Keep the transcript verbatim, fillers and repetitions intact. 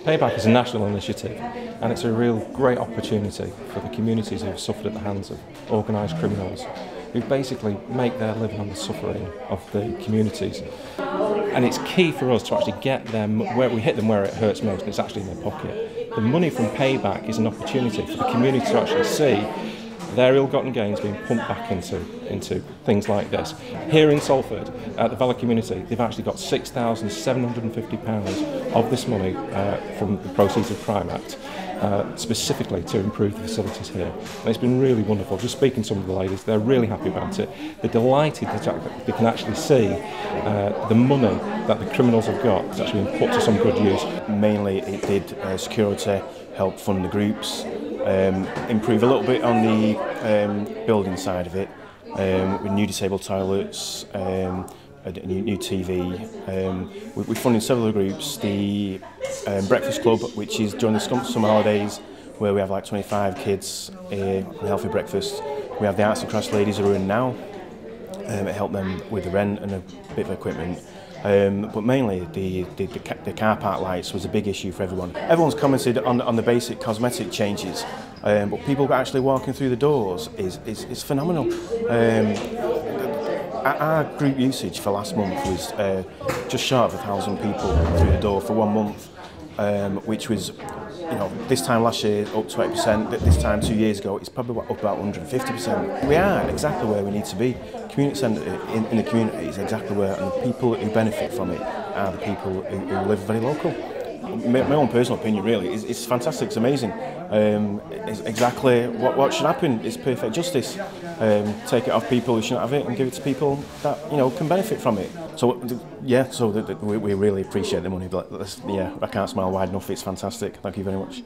Payback is a national initiative, and it's a real great opportunity for the communities who have suffered at the hands of organised criminals, who basically make their living on the suffering of the communities. And it's key for us to actually get them, where we hit them where it hurts most, and it's actually in their pocket. The money from Payback is an opportunity for the community to actually see their ill-gotten gains being pumped back into, into things like this. Here in Salford, at the Valley Community, they've actually got six thousand seven hundred and fifty pounds of this money uh, from the Proceeds of Crime Act, uh, specifically to improve the facilities here. And it's been really wonderful. Just speaking to some of the ladies, they're really happy about it. They're delighted that they can actually see uh, the money that the criminals have got is actually being put to some good use. Mainly it did uh, security, help fund the groups, Um, improve a little bit on the um, building side of it, um, with new disabled toilets, um, a new, new T V. Um, we, we funded several groups, the um, Breakfast Club, which is during the summer holidays, where we have like twenty-five kids, uh, a healthy breakfast. We have the Arts and Crafts ladies who are in now, um, it helped them with the rent and a bit of equipment. Um, but mainly the, the, the car park lights was a big issue for everyone. Everyone's commented on, on the basic cosmetic changes, um, but people actually walking through the doors is, is, is phenomenal. Um, our group usage for last month was uh, just short of a thousand people through the door for one month, um, which was, you know, this time last year up twenty percent, this time two years ago it's probably up about one hundred and fifty percent. We are exactly where we need to be. Community centre in, in the community is exactly where, and the people who benefit from it are the people who, who live very local. My, my own personal opinion really, is it's fantastic, it's amazing. Um, it's exactly what, what should happen, it's perfect justice. Um, take it off people who shouldn't have it and give it to people that, you know, can benefit from it. So yeah, so the, the, we, we really appreciate the money, but yeah, I can't smile wide enough, it's fantastic. Thank you very much.